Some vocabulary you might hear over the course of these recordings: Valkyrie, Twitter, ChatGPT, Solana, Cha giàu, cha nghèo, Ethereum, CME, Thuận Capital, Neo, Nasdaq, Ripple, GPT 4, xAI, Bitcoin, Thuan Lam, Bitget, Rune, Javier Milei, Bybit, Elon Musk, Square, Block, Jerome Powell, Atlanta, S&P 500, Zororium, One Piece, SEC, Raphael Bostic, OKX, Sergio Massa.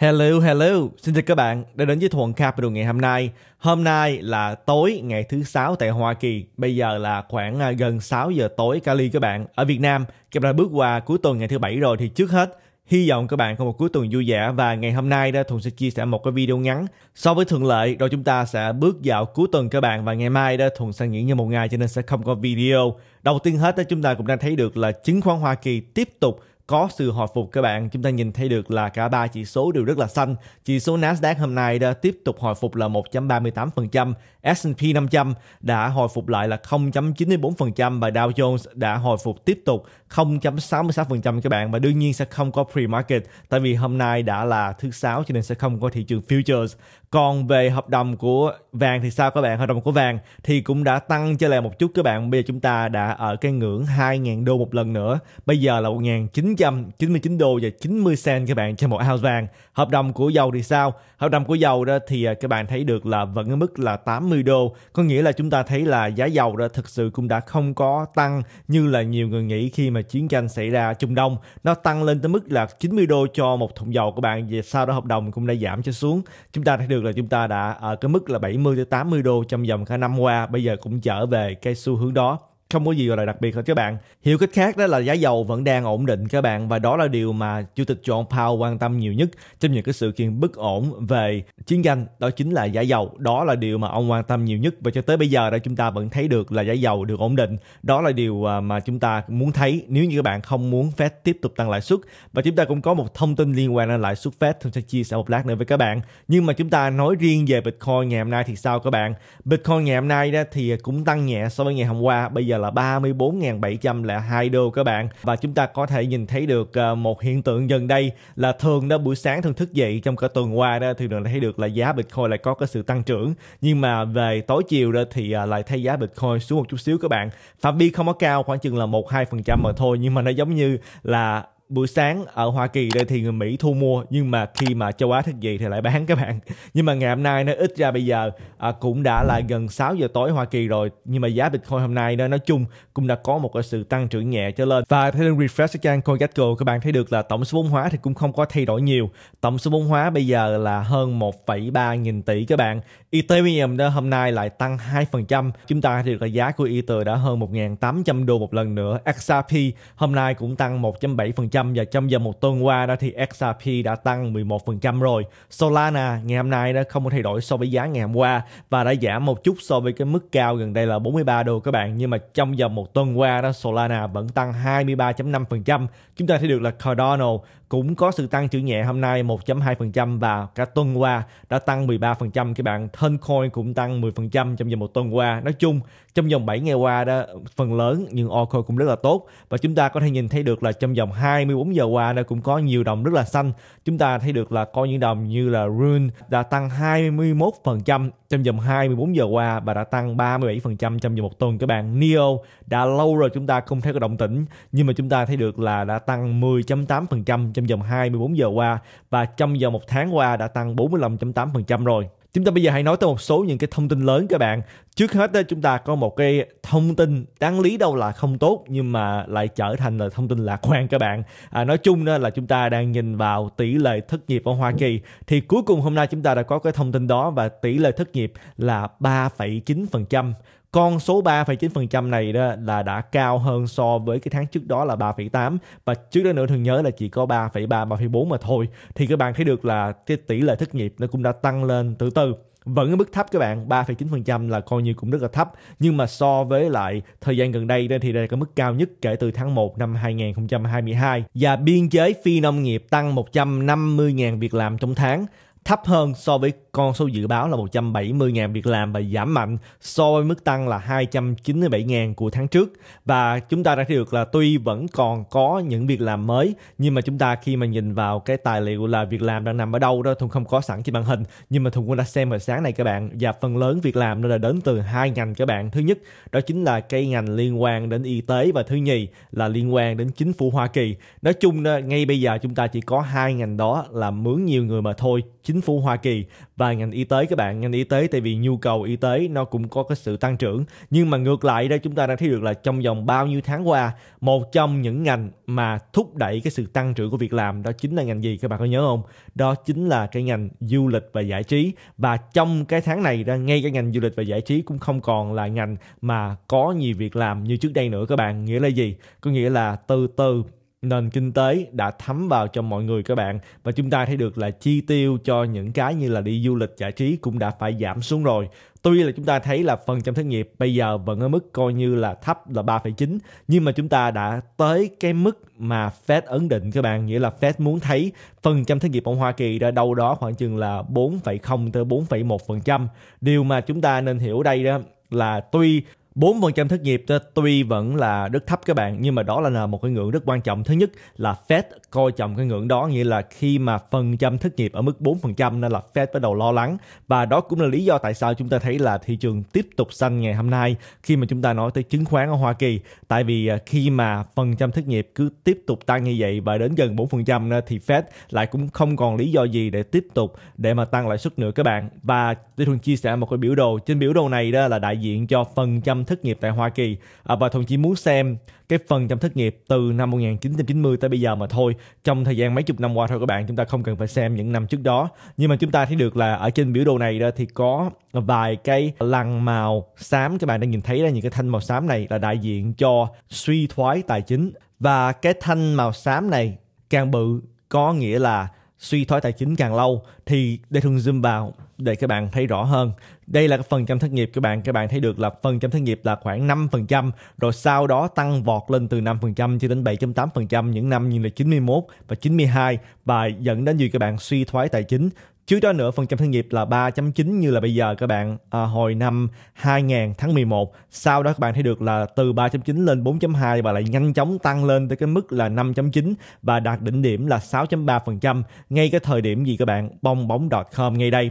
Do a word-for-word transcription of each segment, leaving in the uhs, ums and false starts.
Hello, hello. Xin chào các bạn đã đến với Thuận Capital ngày hôm nay. Hôm nay là tối ngày thứ sáu tại Hoa Kỳ. Bây giờ là khoảng gần sáu giờ tối Cali các bạn. Ở Việt Nam, kịp là bước qua cuối tuần ngày thứ bảy rồi thì trước hết, hy vọng các bạn có một cuối tuần vui vẻ. Và ngày hôm nay đó, Thuận sẽ chia sẻ một cái video ngắn. So với thường lệ, rồi chúng ta sẽ bước vào cuối tuần các bạn. Và ngày mai đó, Thuận sẽ nghỉ ngơi một ngày cho nên sẽ không có video. Đầu tiên hết đó, chúng ta cũng đang thấy được là chứng khoán Hoa Kỳ tiếp tục có sự hồi phục các bạn. Chúng ta nhìn thấy được là cả ba chỉ số đều rất là xanh. Chỉ số Nasdaq hôm nay đã tiếp tục hồi phục là một phẩy ba mươi tám phần trăm, S and P năm trăm đã hồi phục lại là không phẩy chín mươi bốn phần trăm và Dow Jones đã hồi phục tiếp tục không phẩy sáu mươi sáu phần trăm các bạn. Và đương nhiên sẽ không có pre-market tại vì hôm nay đã là thứ sáu cho nên sẽ không có thị trường futures. Còn về hợp đồng của vàng thì sao các bạn? Hợp đồng của vàng thì cũng đã tăng trở lại một chút các bạn. Bây giờ chúng ta đã ở cái ngưỡng hai nghìn đô một lần nữa. Bây giờ là một nghìn chín trăm chín mươi chín đô và chín mươi cent các bạn cho một ounce vàng. Hợp đồng của dầu thì sao? Hợp đồng của dầu đó thì các bạn thấy được là vẫn ở mức là tám mươi đô. Có nghĩa là chúng ta thấy là giá dầu đó thực sự cũng đã không có tăng như là nhiều người nghĩ khi mà chiến tranh xảy ra Trung Đông. Nó tăng lên tới mức là chín mươi đô cho một thùng dầu các bạn. Và sau đó hợp đồng cũng đã giảm cho xuống. Chúng ta thấy được là chúng ta đã ở cái mức là bảy mươi tới tám mươi đô trong vòng cả năm qua. Bây giờ cũng trở về cái xu hướng đó. Không có gì gọi là đặc biệt hết các bạn. Hiểu cách khác đó là giá dầu vẫn đang ổn định các bạn. Và đó là điều mà Chủ tịch Jerome Powell quan tâm nhiều nhất trong những cái sự kiện bất ổn về chiến tranh. Đó chính là giá dầu. Đó là điều mà ông quan tâm nhiều nhất. Và cho tới bây giờ đó chúng ta vẫn thấy được là giá dầu được ổn định. Đó là điều mà chúng ta muốn thấy nếu như các bạn không muốn Fed tiếp tục tăng lãi suất. Và chúng ta cũng có một thông tin liên quan đến lãi suất Fed. Tôi sẽ chia sẻ một lát nữa với các bạn. Nhưng mà chúng ta nói riêng về Bitcoin ngày hôm nay thì sao các bạn? Bitcoin ngày hôm nay đó thì cũng tăng nhẹ so với ngày hôm qua. Bây giờ là ba mươi bốn nghìn bảy trăm lẻ hai đô các bạn. Và chúng ta có thể nhìn thấy được một hiện tượng gần đây là thường đó buổi sáng thường thức dậy trong cả tuần qua đó thì thường thấy được là giá Bitcoin lại có cái sự tăng trưởng, nhưng mà về tối chiều đó thì lại thấy giá Bitcoin xuống một chút xíu các bạn. Phạm vi không có cao, khoảng chừng là một đến hai phần trăm mà thôi, nhưng mà nó giống như là buổi sáng ở Hoa Kỳ đây thì người Mỹ thu mua, nhưng mà khi mà châu Á thức dậy thì lại bán các bạn. Nhưng mà ngày hôm nay nó ít ra bây giờ à, cũng đã là gần sáu giờ tối Hoa Kỳ rồi, nhưng mà giá Bitcoin hôm nay nó nói chung cũng đã có một cái sự tăng trưởng nhẹ trở lên. Và theo refresh trang CoinGecko các bạn thấy được là tổng số vốn hóa thì cũng không có thay đổi nhiều. Tổng số vốn hóa bây giờ là hơn một phẩy ba nghìn tỷ các bạn. Ethereum đó hôm nay lại tăng hai phần trăm. Chúng ta thấy được là giá của Ether đã hơn một nghìn tám trăm đô một lần nữa. ích rờ pê hôm nay cũng tăng một phẩy bảy phần trăm. Và trong vòng một tuần qua đó thì ích rờ pê đã tăng mười một phần trăm rồi. Solana ngày hôm nay đã không có thay đổi so với giá ngày hôm qua và đã giảm một chút so với cái mức cao gần đây là bốn mươi ba đô các bạn. Nhưng mà trong vòng một tuần qua đó Solana vẫn tăng hai mươi ba phẩy năm phần trăm. Chúng ta thấy được là Cardano cũng có sự tăng trưởng nhẹ hôm nay một phẩy hai phần trăm và cả tuần qua đã tăng mười ba phần trăm các bạn. Coin cũng tăng mười phần trăm trong vòng một tuần qua. Nói chung trong vòng bảy ngày qua đó phần lớn những altcoin cũng rất là tốt và chúng ta có thể nhìn thấy được là trong vòng hai mươi bốn giờ qua nó cũng có nhiều đồng rất là xanh. Chúng ta thấy được là có những đồng như là Rune đã tăng hai mươi mốt phần trăm trong vòng hai mươi bốn giờ qua và đã tăng ba mươi bảy phần trăm trong vòng một tuần các bạn. Neo đã lâu rồi chúng ta không thấy có động tĩnh, nhưng mà chúng ta thấy được là đã tăng mười phẩy tám phần trăm trong vòng hai mươi bốn giờ qua và trong vòng một tháng qua đã tăng bốn mươi lăm phẩy tám phần trăm rồi. Chúng ta bây giờ hãy nói tới một số những cái thông tin lớn các bạn. Trước hết đó, chúng ta có một cái thông tin đáng lý đâu là không tốt nhưng mà lại trở thành là thông tin lạc quan các bạn. À, nói chung đó là chúng ta đang nhìn vào tỷ lệ thất nghiệp ở Hoa Kỳ. Thì cuối cùng hôm nay chúng ta đã có cái thông tin đó và tỷ lệ thất nghiệp là ba phẩy chín phần trăm. Con số ba phẩy chín phần trăm này đó là đã cao hơn so với cái tháng trước đó là ba phẩy tám và trước đó nữa thường nhớ là chỉ có ba phẩy ba, ba phẩy bốn mà thôi. Thì các bạn thấy được là cái tỷ lệ thất nghiệp nó cũng đã tăng lên từ từ. Vẫn ở mức thấp các bạn, ba phẩy chín phần trăm là coi như cũng rất là thấp. Nhưng mà so với lại thời gian gần đây thì đây là cái mức cao nhất kể từ tháng một năm hai nghìn không trăm hai mươi hai. Và biên chế phi nông nghiệp tăng một trăm năm mươi nghìn việc làm trong tháng, thấp hơn so với con số dự báo là một trăm bảy mươi nghìn việc làm và giảm mạnh so với mức tăng là hai trăm chín mươi bảy nghìn của tháng trước. Và chúng ta đã thấy được là tuy vẫn còn có những việc làm mới, nhưng mà chúng ta khi mà nhìn vào cái tài liệu là việc làm đang nằm ở đâu đó, Thuận không có sẵn trên màn hình, nhưng mà Thuận cũng đã xem hồi sáng này các bạn. Và phần lớn việc làm nó là đến từ hai ngành các bạn. Thứ nhất đó chính là cái ngành liên quan đến y tế và thứ nhì là liên quan đến chính phủ Hoa Kỳ. Nói chung ngay bây giờ chúng ta chỉ có hai ngành đó làm mướn nhiều người mà thôi. chính phủ Hoa Kỳ và ngành y tế các bạn. Ngành y tế tại vì nhu cầu y tế nó cũng có cái sự tăng trưởng. Nhưng mà ngược lại đây chúng ta đã thấy được là trong vòng bao nhiêu tháng qua, một trong những ngành mà thúc đẩy cái sự tăng trưởng của việc làm đó chính là ngành gì các bạn có nhớ không? Đó chính là cái ngành du lịch và giải trí. Và trong cái tháng này ra ngay cái ngành du lịch và giải trí cũng không còn là ngành mà có nhiều việc làm như trước đây nữa các bạn. Nghĩa là gì? Có nghĩa là từ từ nền kinh tế đã thấm vào cho mọi người các bạn, và chúng ta thấy được là chi tiêu cho những cái như là đi du lịch giải trí cũng đã phải giảm xuống rồi. Tuy là chúng ta thấy là phần trăm thất nghiệp bây giờ vẫn ở mức coi như là thấp là ba phẩy chín, nhưng mà chúng ta đã tới cái mức mà Fed ấn định các bạn, nghĩa là Fed muốn thấy phần trăm thất nghiệp ở Hoa Kỳ ra đâu đó khoảng chừng là bốn phẩy không tới bốn phẩy một phần trăm. Điều mà chúng ta nên hiểu đây đó là tuy bốn phần trăm thất nghiệp tuy vẫn là rất thấp các bạn, nhưng mà đó là một cái ngưỡng rất quan trọng. Thứ nhất là Fed coi trọng cái ngưỡng đó, nghĩa là khi mà phần trăm thất nghiệp ở mức bốn phần trăm nên là Fed bắt đầu lo lắng. Và đó cũng là lý do tại sao chúng ta thấy là thị trường tiếp tục xanh ngày hôm nay khi mà chúng ta nói tới chứng khoán ở Hoa Kỳ. Tại vì khi mà phần trăm thất nghiệp cứ tiếp tục tăng như vậy và đến gần bốn phần trăm thì Fed lại cũng không còn lý do gì để tiếp tục để mà tăng lãi suất nữa các bạn. Và tôi thường chia sẻ một cái biểu đồ. Trên biểu đồ này đó là đại diện cho phần trăm thất nghiệp tại Hoa Kỳ, à, và Thuận chỉ muốn xem cái phần trăm thất nghiệp từ năm một nghìn chín trăm chín mươi tới bây giờ mà thôi, trong thời gian mấy chục năm qua thôi các bạn, chúng ta không cần phải xem những năm trước đó. Nhưng mà chúng ta thấy được là ở trên biểu đồ này đó thì có vài cái lằn màu xám, các bạn đã nhìn thấy là những cái thanh màu xám này là đại diện cho suy thoái tài chính, và cái thanh màu xám này càng bự có nghĩa là suy thoái tài chính càng lâu. Thì để Thuận zoom vào để các bạn thấy rõ hơn. Đây là cái phần trăm thất nghiệp các bạn. Các bạn thấy được là phần trăm thất nghiệp là khoảng năm phần trăm, rồi sau đó tăng vọt lên từ năm phần trăm cho đến bảy phẩy tám phần trăm những năm như là chín mươi mốt và chín mươi hai, và dẫn đến gì các bạn? Suy thoái tài chính. Trước đó nữa phần trăm thất nghiệp là ba phẩy chín như là bây giờ các bạn, à, hồi năm hai nghìn tháng mười một. Sau đó các bạn thấy được là từ ba phẩy chín lên bốn phẩy hai và lại nhanh chóng tăng lên tới cái mức là năm phẩy chín và đạt đỉnh điểm là sáu phẩy ba phần trăm ngay cái thời điểm gì các bạn? Bong bóng .com ngay đây.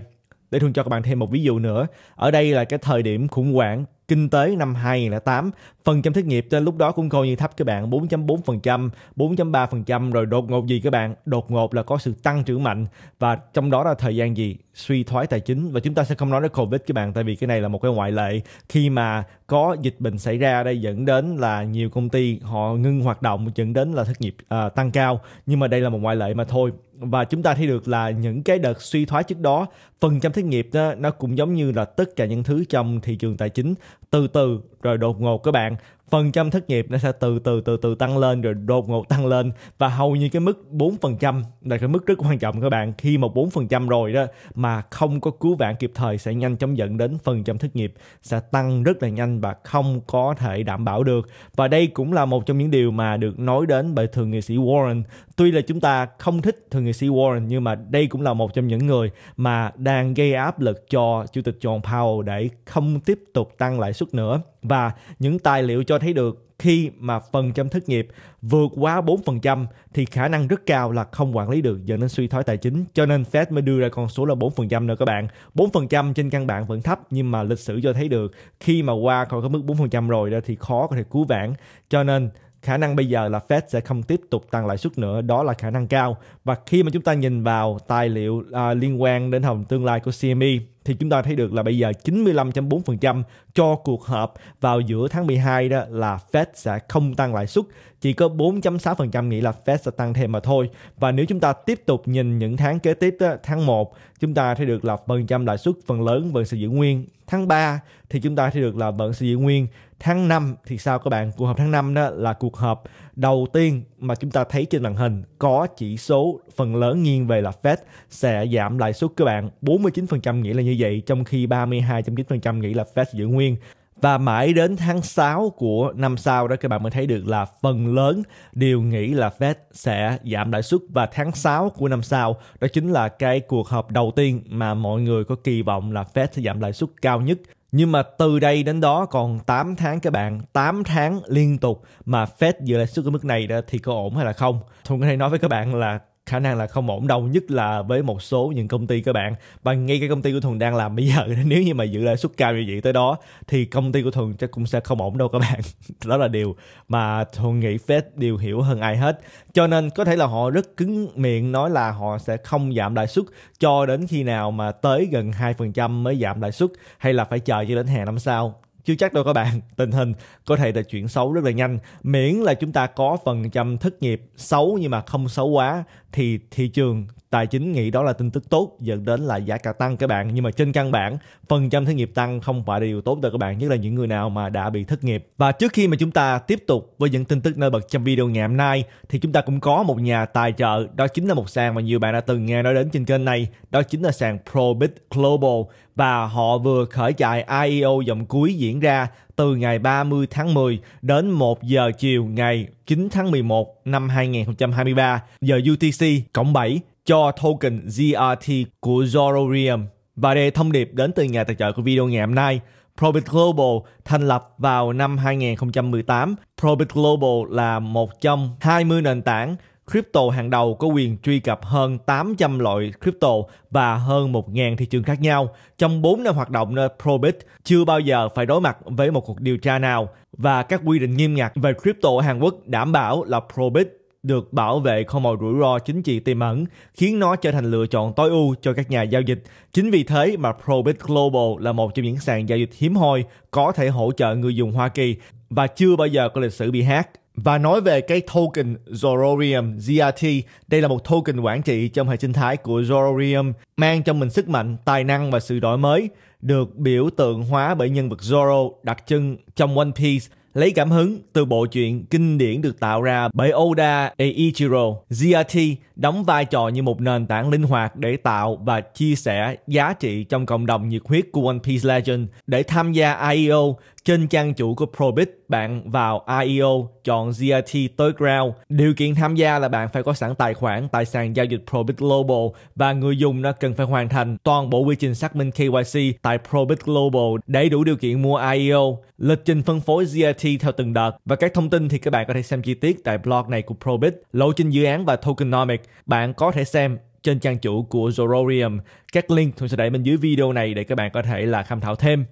Để Thuận cho các bạn thêm một ví dụ nữa. Ở đây là cái thời điểm khủng hoảng kinh tế năm hai nghìn không trăm lẻ tám. Phần trăm thất nghiệp lúc đó cũng coi như thấp các bạn, bốn phẩy bốn phần trăm, bốn phẩy ba phần trăm, rồi đột ngột gì các bạn? Đột ngột là có sự tăng trưởng mạnh, và trong đó là thời gian gì? Suy thoái tài chính. Và chúng ta sẽ không nói đến Covid các bạn, tại vì cái này là một cái ngoại lệ. Khi mà có dịch bệnh xảy ra đây dẫn đến là nhiều công ty họ ngưng hoạt động, dẫn đến là thất nghiệp à, tăng cao. Nhưng mà đây là một ngoại lệ mà thôi. Và chúng ta thấy được là những cái đợt suy thoái trước đó, phần trăm thất nghiệp đó, nó cũng giống như là tất cả những thứ trong thị trường tài chính, từ từ rồi đột ngột các bạn. Phần trăm thất nghiệp nó sẽ từ từ từ từ tăng lên rồi đột ngột tăng lên, và hầu như cái mức bốn phần trăm là cái mức rất quan trọng các bạn. Khi mà bốn phần trăm rồi đó mà không có cứu vãn kịp thời sẽ nhanh chóng dẫn đến phần trăm thất nghiệp sẽ tăng rất là nhanh và không có thể đảm bảo được. Và đây cũng là một trong những điều mà được nói đến bởi thượng nghị sĩ Warren. Tuy là chúng ta không thích thượng nghị sĩ Warren, nhưng mà đây cũng là một trong những người mà đang gây áp lực cho Chủ tịch Jerome Powell để không tiếp tục tăng lãi suất nữa. Và những tài liệu cho thấy được khi mà phần trăm thất nghiệp vượt quá bốn phần trăm thì khả năng rất cao là không quản lý được, dẫn đến suy thoái tài chính. Cho nên Fed mới đưa ra con số là bốn phần trăm nữa các bạn. bốn phần trăm trên căn bản vẫn thấp, nhưng mà lịch sử cho thấy được khi mà qua khỏi cái mức bốn phần trăm rồi đó thì khó có thể cứu vãn. Cho nên khả năng bây giờ là Fed sẽ không tiếp tục tăng lãi suất nữa, đó là khả năng cao. Và khi mà chúng ta nhìn vào tài liệu à, liên quan đến hồng tương lai của xê em e thì chúng ta thấy được là bây giờ chín mươi lăm phẩy bốn phần trăm cho cuộc họp vào giữa tháng mười hai đó là Fed sẽ không tăng lãi suất, chỉ có bốn phẩy sáu phần trăm nghĩ là Fed sẽ tăng thêm mà thôi. Và nếu chúng ta tiếp tục nhìn những tháng kế tiếp đó, tháng một chúng ta thấy được là phần trăm lãi suất phần lớn vẫn sẽ giữ nguyên, tháng ba thì chúng ta thấy được là vẫn sẽ giữ nguyên, tháng năm thì sao các bạn? Cuộc họp tháng năm đó là cuộc họp đầu tiên mà chúng ta thấy trên màn hình có chỉ số phần lớn nghiêng về là Fed sẽ giảm lãi suất các bạn. bốn mươi chín phần trăm nghĩ là như vậy, trong khi ba mươi hai phẩy chín phần trăm nghĩ là Fed giữ nguyên. Và mãi đến tháng sáu của năm sau đó các bạn mới thấy được là phần lớn đều nghĩ là Fed sẽ giảm lãi suất. Và tháng sáu của năm sau đó chính là cái cuộc họp đầu tiên mà mọi người có kỳ vọng là Fed sẽ giảm lãi suất cao nhất. Nhưng mà từ đây đến đó còn tám tháng các bạn, tám tháng liên tục mà Fed giữ lãi suất ở mức này đó thì có ổn hay là không? Thuận có thể nói với các bạn là khả năng là không ổn đâu, nhất là với một số những công ty các bạn. Và ngay cái công ty của Thuận đang làm bây giờ, nếu như mà giữ lãi suất cao như vậy tới đó thì công ty của Thuận chắc cũng sẽ không ổn đâu các bạn. Đó là điều mà Thuận nghĩ Fed đều hiểu hơn ai hết. Cho nên có thể là họ rất cứng miệng nói là họ sẽ không giảm lãi suất cho đến khi nào mà tới gần hai phần trăm mới giảm lãi suất, hay là phải chờ cho đến hè năm sau. Chưa chắc đâu các bạn, tình hình có thể là chuyển xấu rất là nhanh. Miễn là chúng ta có phần trăm thất nghiệp xấu nhưng mà không xấu quá thì thị trường tài chính nghĩ đó là tin tức tốt, dẫn đến là giá cả tăng các bạn. Nhưng mà trên căn bản, phần trăm thất nghiệp tăng không phải là điều tốt cho các bạn, nhất là những người nào mà đã bị thất nghiệp. Và trước khi mà chúng ta tiếp tục với những tin tức nổi bật trong video ngày hôm nay thì chúng ta cũng có một nhà tài trợ, đó chính là một sàn mà nhiều bạn đã từng nghe nói đến trên kênh này, đó chính là sàn Probit Global. Và họ vừa khởi chạy I E O dòng cuối diễn ra từ ngày ba mươi tháng mười đến một giờ chiều ngày chín tháng mười một năm hai nghìn không trăm hai mươi ba giờ U T C cộng bảy cho token Z R T của Zororium. Và đây thông điệp đến từ nhà tài trợ của video ngày hôm nay. Probit Global thành lập vào năm hai nghìn không trăm mười tám. Probit Global là một trong hai mươi nền tảng crypto hàng đầu có quyền truy cập hơn tám trăm loại crypto và hơn một nghìn thị trường khác nhau. Trong bốn năm hoạt động, Probit chưa bao giờ phải đối mặt với một cuộc điều tra nào, và các quy định nghiêm ngặt về crypto ở Hàn Quốc đảm bảo là Probit được bảo vệ khỏi mọi rủi ro chính trị tiềm ẩn, khiến nó trở thành lựa chọn tối ưu cho các nhà giao dịch. Chính vì thế mà Probit Global là một trong những sàn giao dịch hiếm hoi có thể hỗ trợ người dùng Hoa Kỳ và chưa bao giờ có lịch sử bị hack. Và nói về cái token Zororium Z R T, đây là một token quản trị trong hệ sinh thái của Zororium, mang trong mình sức mạnh, tài năng và sự đổi mới, được biểu tượng hóa bởi nhân vật Zoro đặc trưng trong One Piece, lấy cảm hứng từ bộ truyện kinh điển được tạo ra bởi Oda Eiichiro. Z R T đóng vai trò như một nền tảng linh hoạt để tạo và chia sẻ giá trị trong cộng đồng nhiệt huyết của One Piece Legend. Để tham gia I E O, trên trang chủ của Probit, bạn vào I E O, chọn Z R T tới ground. Điều kiện tham gia là bạn phải có sẵn tài khoản tại sàn giao dịch Probit Global, và người dùng nó cần phải hoàn thành toàn bộ quy trình xác minh K Y C tại Probit Global để đủ điều kiện mua I E O, lịch trình phân phối Z R T theo từng đợt. Và các thông tin thì các bạn có thể xem chi tiết tại blog này của Probit, lộ trình dự án và tokenomics bạn có thể xem trên trang chủ của Zororium. Các link tôi sẽ đẩy bên dưới video này để các bạn có thể là tham khảo thêm.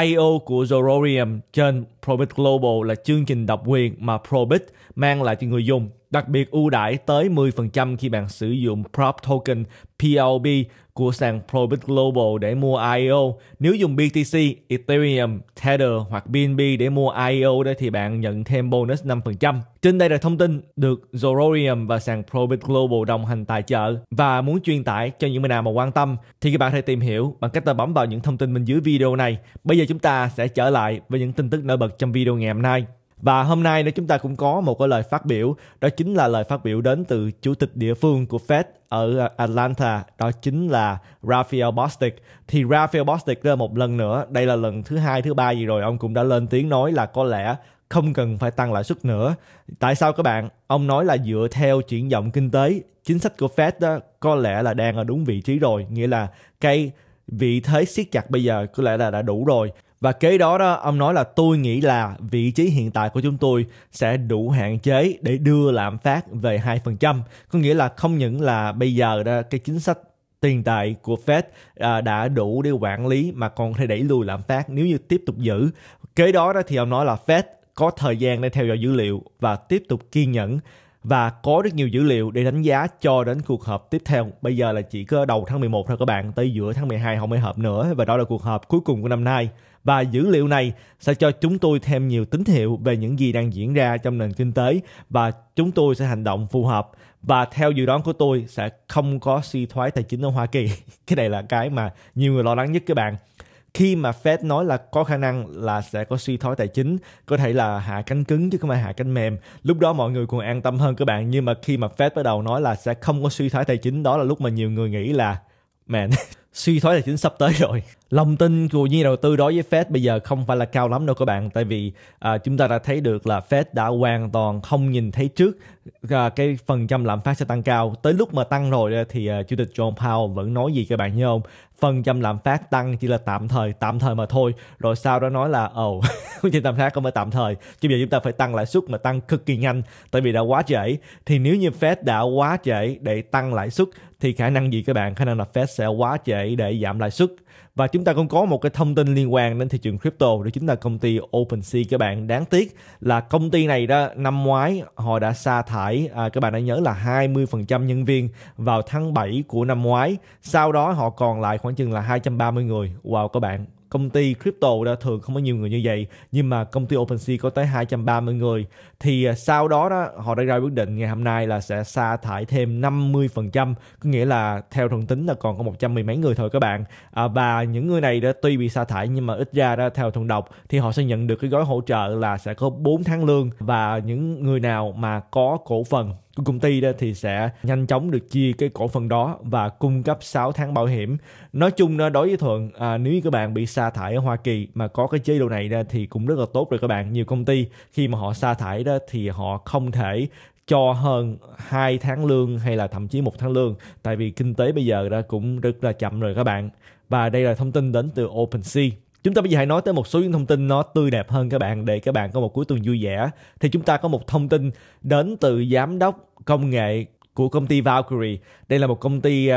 I O của Zororium trên Probit Global là chương trình độc quyền mà Probit mang lại cho người dùng, đặc biệt ưu đãi tới mười phần trăm khi bạn sử dụng Prop Token P O B của sàn Probit Global để mua I E O. Nếu dùng B T C, Ethereum, Tether hoặc B N B để mua I E O đó thì bạn nhận thêm bonus năm phần trăm. Trên đây là thông tin được Zororium và sàn Probit Global đồng hành tài trợ. Và muốn truyền tải cho những người nào mà quan tâm thì các bạn có thể tìm hiểu bằng cách ta bấm vào những thông tin bên dưới video này. Bây giờ chúng ta sẽ trở lại với những tin tức nổi bật trong video ngày hôm nay. Và hôm nay nữa chúng ta cũng có một cái lời phát biểu, đó chính là lời phát biểu đến từ chủ tịch địa phương của Fed ở Atlanta, đó chính là Raphael Bostic. Thì Raphael Bostic ra một lần nữa, đây là lần thứ hai, thứ ba gì rồi, ông cũng đã lên tiếng nói là có lẽ không cần phải tăng lãi suất nữa. Tại sao các bạn? Ông nói là dựa theo triển vọng kinh tế, chính sách của Fed đó có lẽ là đang ở đúng vị trí rồi, nghĩa là cái vị thế siết chặt bây giờ có lẽ là đã đủ rồi. Và kế đó đó, ông nói là tôi nghĩ là vị trí hiện tại của chúng tôi sẽ đủ hạn chế để đưa lạm phát về hai phần trăm. Có nghĩa là không những là bây giờ đó, cái chính sách tiền tệ của Fed đã đủ để quản lý mà còn có thể đẩy lùi lạm phát nếu như tiếp tục giữ. Kế đó đó thì ông nói là Fed có thời gian để theo dõi dữ liệu và tiếp tục kiên nhẫn, và có rất nhiều dữ liệu để đánh giá cho đến cuộc họp tiếp theo. Bây giờ là chỉ có đầu tháng mười một thôi các bạn, tới giữa tháng mười hai không mới họp nữa, và đó là cuộc họp cuối cùng của năm nay. Và dữ liệu này sẽ cho chúng tôi thêm nhiều tín hiệu về những gì đang diễn ra trong nền kinh tế, và chúng tôi sẽ hành động phù hợp. Và theo dự đoán của tôi sẽ không có suy thoái tài chính ở Hoa Kỳ. Cái này là cái mà nhiều người lo lắng nhất các bạn. Khi mà Fed nói là có khả năng là sẽ có suy thoái tài chính, có thể là hạ cánh cứng chứ không phải hạ cánh mềm, lúc đó mọi người còn an tâm hơn các bạn. Nhưng mà khi mà Fed bắt đầu nói là sẽ không có suy thoái tài chính, đó là lúc mà nhiều người nghĩ là Man, suy thoái tài chính sắp tới rồi. Lòng tin của nhà đầu tư đối với Fed bây giờ không phải là cao lắm đâu các bạn. Tại vì à, chúng ta đã thấy được là Fed đã hoàn toàn không nhìn thấy trước à, cái phần trăm lạm phát sẽ tăng cao. Tới lúc mà tăng rồi thì à, Chủ tịch Jerome Powell vẫn nói gì các bạn nhớ không? Phần trăm lạm phát tăng chỉ là tạm thời, tạm thời mà thôi. Rồi sau đó nói là ồ, oh, trên tạm phát không phải tạm thời. Chứ bây giờ chúng ta phải tăng lãi suất mà tăng cực kỳ nhanh. Tại vì đã quá trễ. Thì nếu như Fed đã quá trễ để tăng lãi suất thì khả năng gì các bạn? Khả năng là Fed sẽ quá trễ để giảm lãi suất. Và chúng ta cũng có một cái thông tin liên quan đến thị trường crypto, đó chính là công ty OpenSea các bạn. Đáng tiếc là công ty này đó, năm ngoái họ đã sa thải, à, các bạn đã nhớ là hai mươi phần trăm nhân viên vào tháng bảy của năm ngoái. Sau đó họ còn lại khoảng chừng là hai trăm ba mươi người. Wow các bạn, công ty crypto đã thường không có nhiều người như vậy, nhưng mà công ty OpenSea có tới hai trăm ba mươi người. Thì sau đó, đó họ đã ra quyết định ngày hôm nay là sẽ sa thải thêm năm mươi phần trăm, có nghĩa là theo thuận tính là còn có một trăm mười mấy người thôi các bạn. À, và những người này đã tuy bị sa thải nhưng mà ít ra đó, theo thuận độc thì họ sẽ nhận được cái gói hỗ trợ là sẽ có bốn tháng lương, và những người nào mà có cổ phần của công ty đó thì sẽ nhanh chóng được chia cái cổ phần đó và cung cấp sáu tháng bảo hiểm. Nói chung đó, đối với Thuận, à, nếu như các bạn bị sa thải ở Hoa Kỳ mà có cái chế độ này đó thì cũng rất là tốt rồi các bạn. Nhiều công ty khi mà họ sa thải đó thì họ không thể cho hơn hai tháng lương hay là thậm chí một tháng lương, tại vì kinh tế bây giờ đã cũng rất là chậm rồi các bạn. Và đây là thông tin đến từ OpenSea. Chúng ta bây giờ hãy nói tới một số những thông tin nó tươi đẹp hơn các bạn, để các bạn có một cuối tuần vui vẻ. Thì chúng ta có một thông tin đến từ giám đốc công nghệ của công ty Valkyrie. Đây là một công ty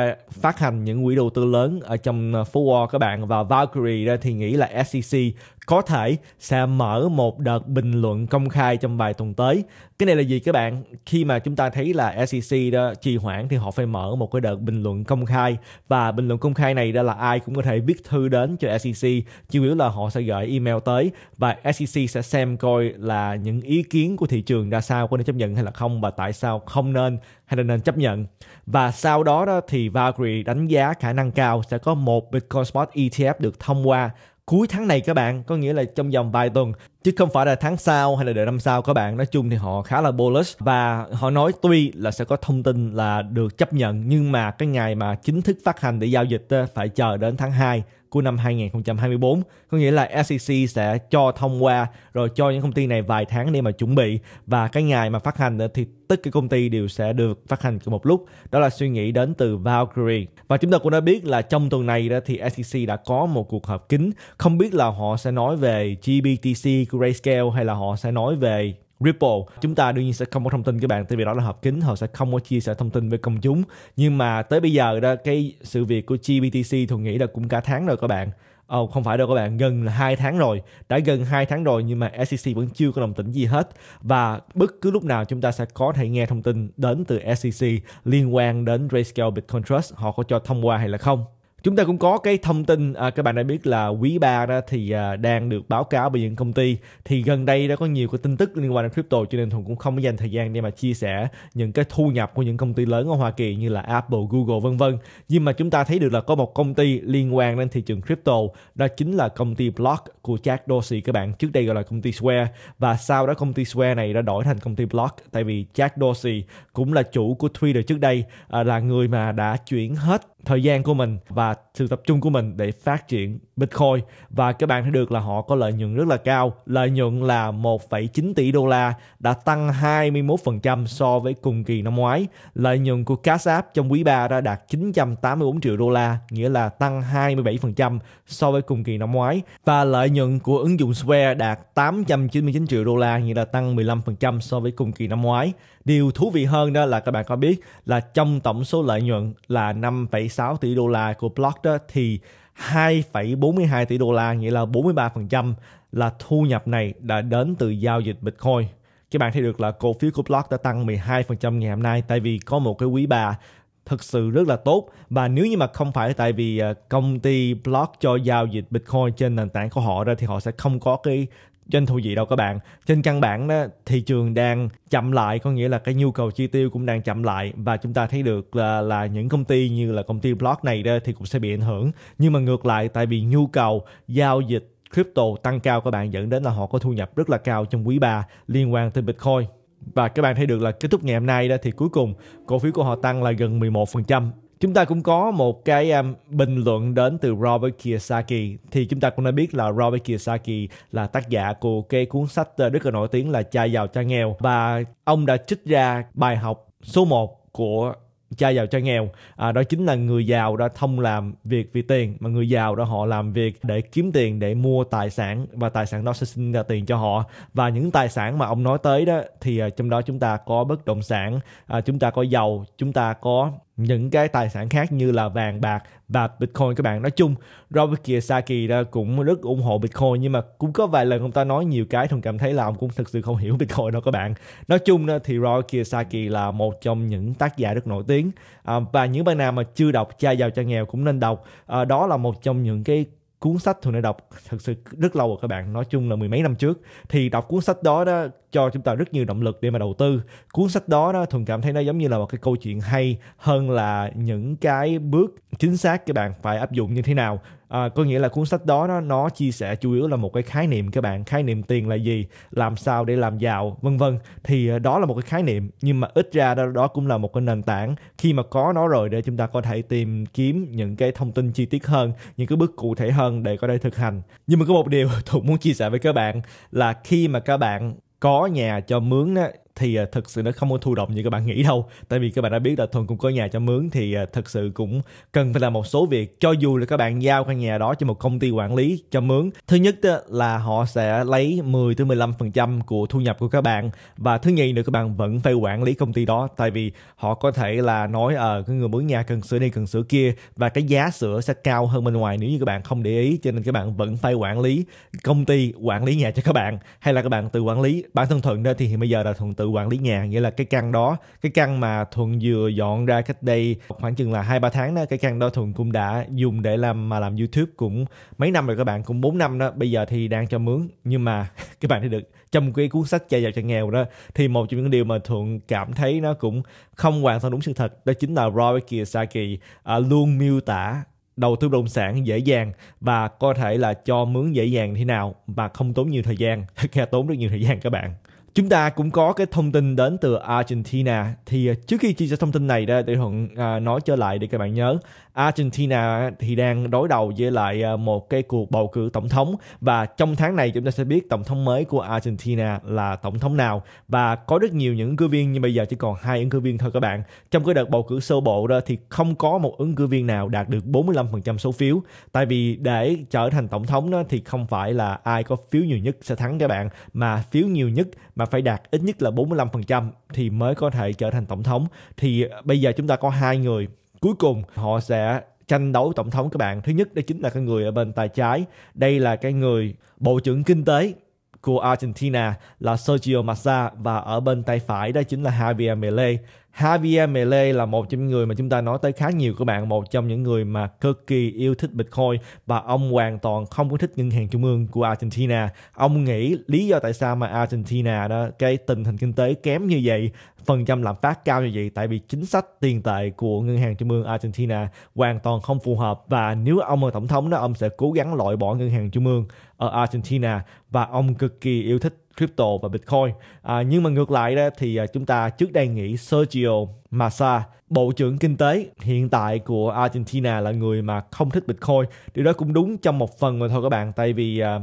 phát hành những quỹ đầu tư lớn ở trong phố Wall các bạn. Và Valkyrie thì nghĩ là ét e xê có thể sẽ mở một đợt bình luận công khai trong vài tuần tới. Cái này là gì các bạn? Khi mà chúng ta thấy là ét e xê đó trì hoãn thì họ phải mở một cái đợt bình luận công khai. Và bình luận công khai này đó là ai cũng có thể viết thư đến cho ét e xê. Chủ yếu là họ sẽ gửi email tới, và ét e xê sẽ xem coi là những ý kiến của thị trường ra sao, có nên chấp nhận hay là không, và tại sao không nên hay là nên chấp nhận. Và sau đó, đó thì Valkyrie đánh giá khả năng cao sẽ có một Bitcoin Spot e tê ép được thông qua cuối tháng này các bạn, có nghĩa là trong vòng vài tuần, chứ không phải là tháng sau hay là đợi năm sau các bạn. Nói chung thì họ khá là bullish, và họ nói tuy là sẽ có thông tin là được chấp nhận, nhưng mà cái ngày mà chính thức phát hành để giao dịch phải chờ đến tháng hai của năm hai nghìn không trăm hai mươi tư. Có nghĩa là ét e xê sẽ cho thông qua rồi cho những công ty này vài tháng để mà chuẩn bị, và cái ngày mà phát hành thì tất cả công ty đều sẽ được phát hành cùng một lúc. Đó là suy nghĩ đến từ Valkyrie. Và chúng ta cũng đã biết là trong tuần này đó thì ét e xê đã có một cuộc họp kín. Không biết là họ sẽ nói về giê bê tê xê của Grayscale hay là họ sẽ nói về Ripple. Chúng ta đương nhiên sẽ không có thông tin các bạn, tại vì đó là họp kín, họ sẽ không có chia sẻ thông tin với công chúng. Nhưng mà tới bây giờ đó, cái sự việc của giê bê tê xê thường nghĩ là cũng cả tháng rồi các bạn. Ồ, không phải đâu các bạn, gần là hai tháng rồi. Đã gần hai tháng rồi nhưng mà ét e xê vẫn chưa có đồng tĩnh gì hết. Và bất cứ lúc nào chúng ta sẽ có thể nghe thông tin đến từ ét e xê liên quan đến Grayscale Bitcoin Trust, họ có cho thông qua hay là không. Chúng ta cũng có cái thông tin, à, các bạn đã biết là quý ba đó thì à, đang được báo cáo bởi những công ty. Thì gần đây đã có nhiều cái tin tức liên quan đến crypto, cho nên Thuận cũng không có dành thời gian để mà chia sẻ những cái thu nhập của những công ty lớn ở Hoa Kỳ như là Apple, Google vân vân. Nhưng mà chúng ta thấy được là có một công ty liên quan đến thị trường crypto, đó chính là công ty Block của Jack Dorsey các bạn. Trước đây gọi là công ty Square, và sau đó công ty Square này đã đổi thành công ty Block, tại vì Jack Dorsey cũng là chủ của Twitter trước đây, à, là người mà đã chuyển hết thời gian của mình và sự tập trung của mình để phát triển Bitcoin. Và các bạn thấy được là họ có lợi nhuận rất là cao. Lợi nhuận là một phẩy chín tỷ đô la, đã tăng hai mươi mốt phần trăm so với cùng kỳ năm ngoái. Lợi nhuận của Cash App trong quý ba đã đạt chín trăm tám mươi tư triệu đô la, nghĩa là tăng hai mươi bảy phần trăm so với cùng kỳ năm ngoái. Và lợi nhuận của ứng dụng Square đạt tám trăm chín mươi chín triệu đô la, nghĩa là tăng mười lăm phần trăm so với cùng kỳ năm ngoái. Điều thú vị hơn đó là các bạn có biết là trong tổng số lợi nhuận là năm phẩy sáu tỷ đô la của Block đó thì hai phẩy bốn mươi hai tỷ đô la, nghĩa là bốn mươi ba phần trăm là thu nhập này đã đến từ giao dịch Bitcoin. Các bạn thấy được là cổ phiếu của Block đã tăng mười hai phần trăm ngày hôm nay, tại vì có một cái quý bà thực sự rất là tốt. Và nếu như mà không phải tại vì công ty Block cho giao dịch Bitcoin trên nền tảng của họ ra thì họ sẽ không có cái doanh thu gì đâu các bạn. Trên căn bản đó, thị trường đang chậm lại, có nghĩa là cái nhu cầu chi tiêu cũng đang chậm lại, và chúng ta thấy được là, là những công ty như là công ty Block này đó thì cũng sẽ bị ảnh hưởng. Nhưng mà ngược lại, tại vì nhu cầu giao dịch crypto tăng cao các bạn, dẫn đến là họ có thu nhập rất là cao trong quý ba liên quan tới Bitcoin. Và các bạn thấy được là kết thúc ngày hôm nay đó thì cuối cùng cổ phiếu của họ tăng là gần mười một phần trăm. Chúng ta cũng có một cái um, bình luận đến từ Robert Kiyosaki. Thì chúng ta cũng đã biết là Robert Kiyosaki là tác giả của cái cuốn sách rất là nổi tiếng là Cha Giàu, Cha Nghèo. Và ông đã trích ra bài học số một của Cha Giàu, Cha Nghèo. À, đó chính là người giàu đã không làm việc vì tiền, mà người giàu đó họ làm việc để kiếm tiền, để mua tài sản, và tài sản đó sẽ sinh ra tiền cho họ. Và những tài sản mà ông nói tới đó thì trong đó chúng ta có bất động sản, à, chúng ta có dầu, chúng ta có những cái tài sản khác như là vàng, bạc và Bitcoin các bạn. Nói chung Robert Kiyosaki đó cũng rất ủng hộ Bitcoin, nhưng mà cũng có vài lần ông ta nói nhiều cái Thuận cảm thấy là ông cũng thực sự không hiểu Bitcoin đâu các bạn. Nói chung đó, thì Robert Kiyosaki là một trong những tác giả rất nổi tiếng, à, và những bạn nào mà chưa đọc Cha Giàu Cha Nghèo cũng nên đọc. À, đó là một trong những cái cuốn sách Thuận đã đọc thật sự rất lâu rồi các bạn, nói chung là mười mấy năm trước. Thì đọc cuốn sách đó đó cho chúng ta rất nhiều động lực để mà đầu tư. Cuốn sách đó đó Thuận cảm thấy nó giống như là một cái câu chuyện hay hơn là những cái bước chính xác các bạn phải áp dụng như thế nào. À, có nghĩa là cuốn sách đó nó, nó chia sẻ chủ yếu là một cái khái niệm các bạn, khái niệm tiền là gì, làm sao để làm giàu vân vân. Thì đó là một cái khái niệm, nhưng mà ít ra đó, đó cũng là một cái nền tảng khi mà có nó rồi để chúng ta có thể tìm kiếm những cái thông tin chi tiết hơn, những cái bước cụ thể hơn để có thể thực hành. Nhưng mà có một điều Thuận muốn chia sẻ với các bạn là khi mà các bạn có nhà cho mướn đó, thì thực sự nó không có thụ động như các bạn nghĩ đâu. Tại vì các bạn đã biết là Thuận cũng có nhà cho mướn, thì thực sự cũng cần phải làm một số việc. Cho dù là các bạn giao căn nhà đó cho một công ty quản lý cho mướn, thứ nhất là họ sẽ lấy mười tới mười lăm phần trăm của thu nhập của các bạn. Và thứ nhì nữa, các bạn vẫn phải quản lý công ty đó. Tại vì họ có thể là nói ờ, cái người mướn nhà cần sửa này cần sửa kia, và cái giá sửa sẽ cao hơn bên ngoài nếu như các bạn không để ý. Cho nên các bạn vẫn phải quản lý công ty, quản lý nhà cho các bạn, hay là các bạn tự quản lý. Bản thân Thuận đó thì hiện bây giờ là Thuận tự quản lý nhà, nghĩa là cái căn đó, cái căn mà Thuận vừa dọn ra cách đây khoảng chừng là hai ba tháng đó, cái căn đó Thuận cũng đã dùng để làm mà làm YouTube cũng mấy năm rồi các bạn, cũng bốn năm đó. Bây giờ thì đang cho mướn, nhưng mà các bạn thấy được trong cái cuốn sách Cha Giàu Cha Nghèo đó thì một trong những điều mà Thuận cảm thấy nó cũng không hoàn toàn đúng sự thật, đó chính là Robert Kiyosaki à, luôn miêu tả đầu tư bất động sản dễ dàng và có thể là cho mướn dễ dàng thế nào mà không tốn nhiều thời gian. Thật ra tốn rất nhiều thời gian các bạn. Chúng ta cũng có cái thông tin đến từ Argentina. Thì trước khi chia sẻ thông tin này ra để Thuận à, nói trở lại để các bạn nhớ, Argentina thì đang đối đầu với lại một cái cuộc bầu cử tổng thống, và trong tháng này chúng ta sẽ biết tổng thống mới của Argentina là tổng thống nào. Và có rất nhiều những ứng cử viên, nhưng bây giờ chỉ còn hai ứng cử viên thôi các bạn. Trong cái đợt bầu cử sơ bộ đó thì không có một ứng cử viên nào đạt được bốn mươi lăm phần trăm số phiếu. Tại vì để trở thành tổng thống đó thì không phải là ai có phiếu nhiều nhất sẽ thắng các bạn, mà phiếu nhiều nhất mà phải đạt ít nhất là bốn mươi lăm phần trăm thì mới có thể trở thành tổng thống. Thì bây giờ chúng ta có hai người cuối cùng họ sẽ tranh đấu tổng thống các bạn. Thứ nhất đó chính là cái người ở bên tay trái. Đây là cái người Bộ trưởng Kinh tế của Argentina là Sergio Massa, và ở bên tay phải đó chính là Javier Milei. Javier Milei là một trong những người mà chúng ta nói tới khá nhiều các bạn, một trong những người mà cực kỳ yêu thích Bitcoin, và ông hoàn toàn không có thích ngân hàng trung ương của Argentina. Ông nghĩ lý do tại sao mà Argentina đó cái tình hình kinh tế kém như vậy, phần trăm lạm phát cao như vậy, tại vì chính sách tiền tệ của ngân hàng trung ương Argentina hoàn toàn không phù hợp, và nếu ông là tổng thống đó ông sẽ cố gắng loại bỏ ngân hàng trung ương ở Argentina, và ông cực kỳ yêu thích crypto và Bitcoin. À, nhưng mà ngược lại đó thì chúng ta trước đây nghĩ Sergio Massa, Bộ trưởng Kinh tế hiện tại của Argentina, là người mà không thích Bitcoin. Điều đó cũng đúng trong một phần mà thôi các bạn, tại vì à,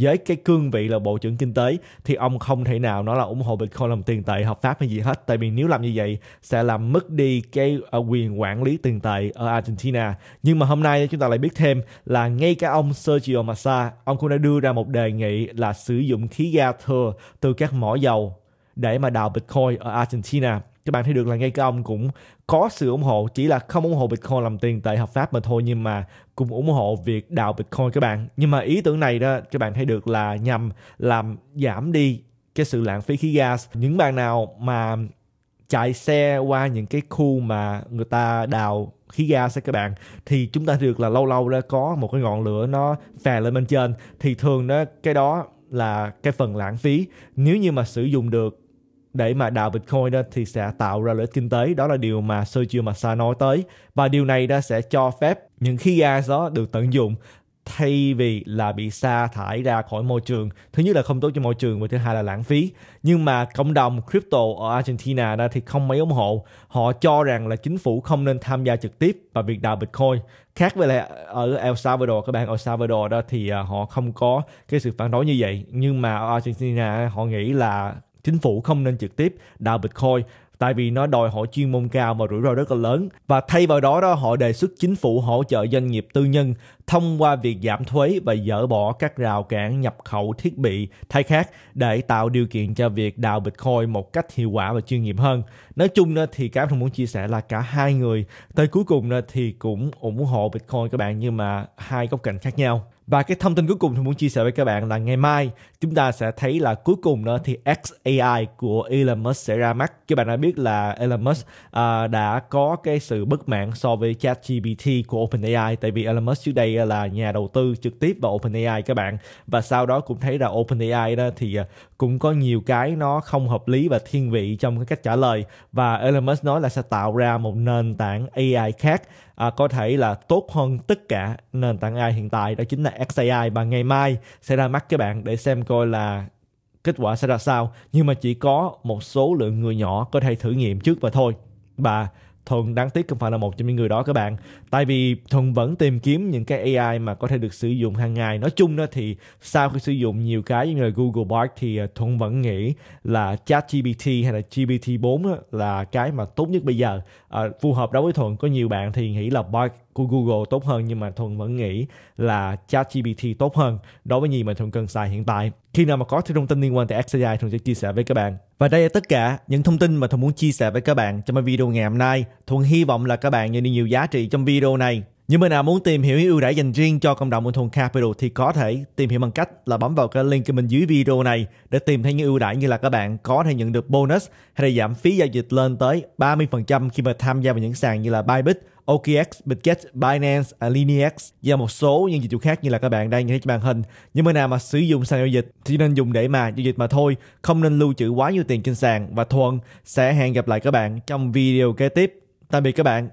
với cái cương vị là Bộ trưởng Kinh tế thì ông không thể nào nói là ủng hộ Bitcoin làm tiền tệ hợp pháp hay gì hết. Tại vì nếu làm như vậy sẽ làm mất đi cái quyền quản lý tiền tệ ở Argentina. Nhưng mà hôm nay chúng ta lại biết thêm là ngay cả ông Sergio Massa, ông cũng đã đưa ra một đề nghị là sử dụng khí ga thừa từ các mỏ dầu để mà đào Bitcoin ở Argentina. Các bạn thấy được là ngay cả ông cũng có sự ủng hộ, chỉ là không ủng hộ Bitcoin làm tiền tệ hợp pháp mà thôi, nhưng mà cũng ủng hộ việc đào Bitcoin các bạn. Nhưng mà ý tưởng này đó các bạn thấy được là nhằm làm giảm đi cái sự lãng phí khí gas. Những bạn nào mà chạy xe qua những cái khu mà người ta đào khí gas các bạn, thì chúng ta thấy được là lâu lâu đó có một cái ngọn lửa nó phè lên bên trên, thì thường đó cái đó là cái phần lãng phí. Nếu như mà sử dụng được để mà đào Bitcoin đó thì sẽ tạo ra lợi ích kinh tế. Đó là điều mà Sergio Massa nói tới, và điều này đã sẽ cho phép những khí gas đó được tận dụng thay vì là bị sa thải ra khỏi môi trường. Thứ nhất là không tốt cho môi trường và thứ hai là lãng phí. Nhưng mà cộng đồng crypto ở Argentina đó thì không mấy ủng hộ. Họ cho rằng là chính phủ không nên tham gia trực tiếp vào việc đào Bitcoin. Khác với lại ở El Salvador, các bạn El Salvador đó thì họ không có cái sự phản đối như vậy. Nhưng mà ở Argentina họ nghĩ là chính phủ không nên trực tiếp đào Bitcoin, tại vì nó đòi hỏi chuyên môn cao và rủi ro rất là lớn. Và thay vào đó, đó họ đề xuất chính phủ hỗ trợ doanh nghiệp tư nhân thông qua việc giảm thuế và dỡ bỏ các rào cản nhập khẩu thiết bị thay khác để tạo điều kiện cho việc đào Bitcoin một cách hiệu quả và chuyên nghiệp hơn. Nói chung thì các bạn muốn chia sẻ là cả hai người tới cuối cùng thì cũng ủng hộ Bitcoin các bạn, nhưng mà hai góc cạnh khác nhau. Và cái thông tin cuối cùng tôi muốn chia sẻ với các bạn là ngày mai chúng ta sẽ thấy là cuối cùng nữa thì xây ai của Elon Musk sẽ ra mắt. Các bạn đã biết là Elon Musk uh, đã có cái sự bất mãn so với ChatGPT của OpenAI, tại vì Elon Musk trước đây là nhà đầu tư trực tiếp vào OpenAI các bạn. Và sau đó cũng thấy là OpenAI đó thì cũng có nhiều cái nó không hợp lý và thiên vị trong cái cách trả lời. Và Elon Musk nói là sẽ tạo ra một nền tảng a i khác, À, có thể là tốt hơn tất cả nền tảng a i hiện tại, đó chính là xây ai. Và ngày mai sẽ ra mắt các bạn để xem coi là kết quả sẽ ra sao. Nhưng mà chỉ có một số lượng người nhỏ có thể thử nghiệm trước và thôi. Và Thuận đáng tiếc không phải là một trong những người đó các bạn, tại vì Thuận vẫn tìm kiếm những cái a i mà có thể được sử dụng hàng ngày. Nói chung đó thì sau khi sử dụng nhiều cái như là Google Bard thì Thuận vẫn nghĩ là ChatGPT hay là GPT bốn là cái mà tốt nhất bây giờ, à, phù hợp đối với Thuận. Có nhiều bạn thì nghĩ là Bard của Google tốt hơn, nhưng mà Thuận vẫn nghĩ là ChatGPT tốt hơn đối với gì mà Thuận cần xài hiện tại. Khi nào mà có thông tin liên quan tới xây ai, Thuận sẽ chia sẻ với các bạn. Và đây là tất cả những thông tin mà Thuận muốn chia sẻ với các bạn trong video ngày hôm nay. Thuận hy vọng là các bạn nhận được nhiều giá trị trong video này. Những bạn nào muốn tìm hiểu những ưu đãi dành riêng cho cộng đồng của Thuận Capital thì có thể tìm hiểu bằng cách là bấm vào cái link bên dưới video này để tìm thấy những ưu đãi, như là các bạn có thể nhận được bonus hay là giảm phí giao dịch lên tới ba mươi phần trăm khi mà tham gia vào những sàn như là Bybit, o ca ích, Bitget, Binance, Alinex và một số những dịch vụ khác như là các bạn đang nhìn thấy trên màn hình. Nhưng mà nào mà sử dụng sàn giao dịch thì nên dùng để mà giao dịch mà thôi, không nên lưu trữ quá nhiều tiền trên sàn. Và Thuận sẽ hẹn gặp lại các bạn trong video kế tiếp. Tạm biệt các bạn.